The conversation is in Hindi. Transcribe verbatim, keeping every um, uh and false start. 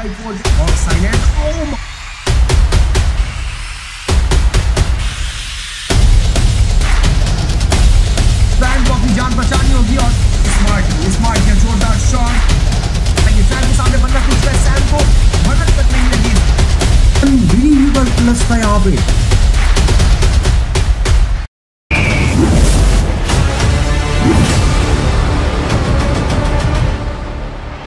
iPod or Sinex. Oh my. Brand को अपनी जान बचानी होगी और स्मार्ट स्मार्ट या जोरदार शॉट फैन के सामने बंदा कुछ फैन को मदद करने लगी। I'm really well plus by Abid.